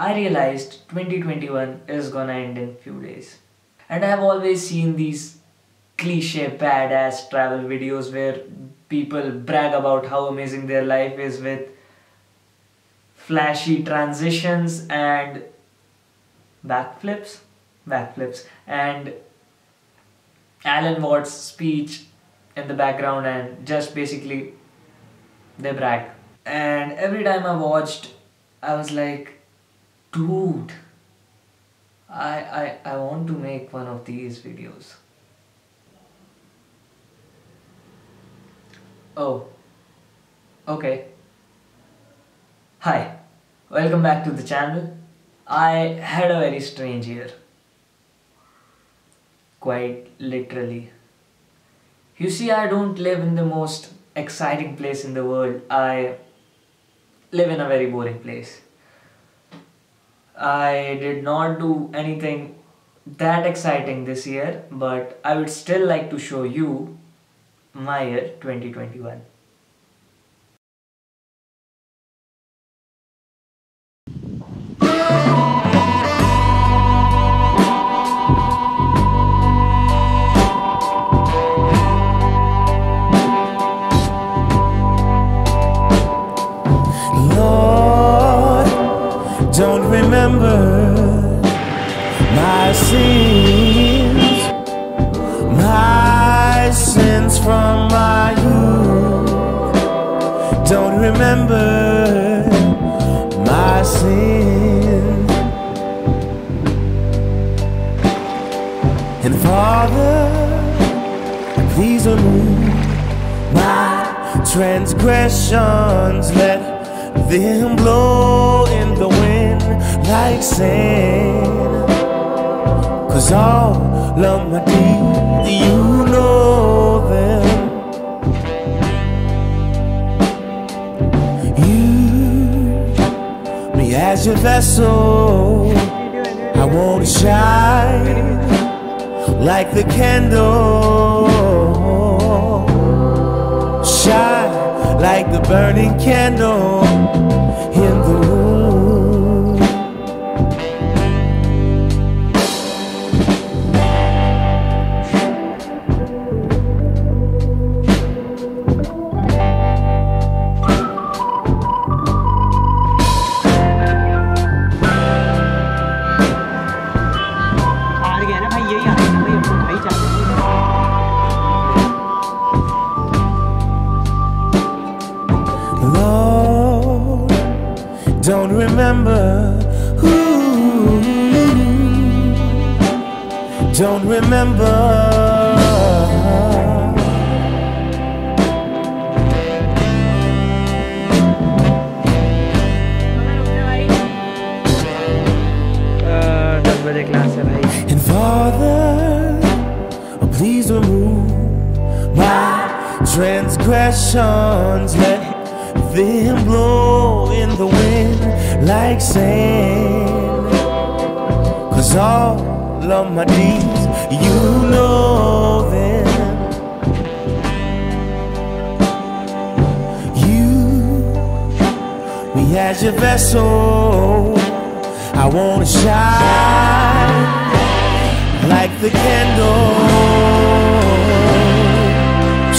I realized 2021 is gonna end in few days. And I've always seen these cliche badass travel videos where people brag about how amazing their life is with flashy transitions and backflips, and Alan Watts' speech in the background, and just basically they brag. And every time I watched, I was like, dude, I want to make one of these videos. Oh, okay. Hi, welcome back to the channel. I had a very strange year. Quite literally. You see, I don't live in the most exciting place in the world. I live in a very boring place. I did not do anything that exciting this year, but I would still like to show you my year 2021. Don't remember my sins from my youth. Don't remember my sins. And Father, please remove my transgressions. Let them blow in the wind like sand, 'cause all of my deeds, you know them. Use me as your vessel. I want to shine like the candle. Shine like the burning candle in the room. Don't remember, ooh, don't remember. And Father, please remove my transgressions. Let them blow in the wind like sand, 'cause all of my deeds, you know them. Use me as your vessel. I wanna shine like the candle.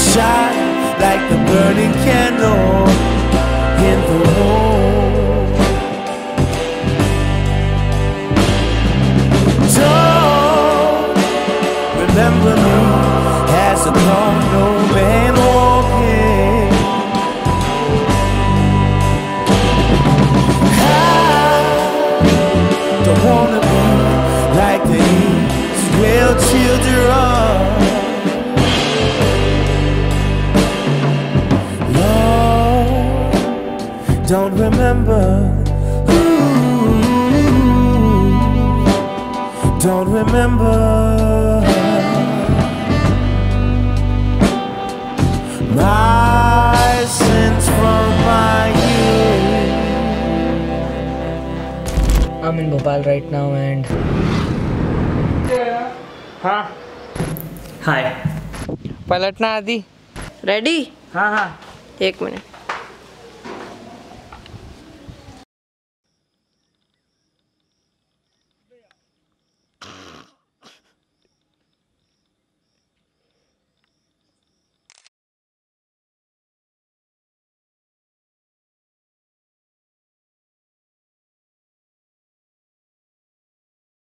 Shine like the burning candle in the road. Don't remember me as a long old man walking. I don't wanna be like the Israel children. Don't remember, ooh, don't remember my sins from my youth. I'm in Bhopal right now, and yeah. Huh? Hi. Palatna Adi. Ready? Huh. 1 minute.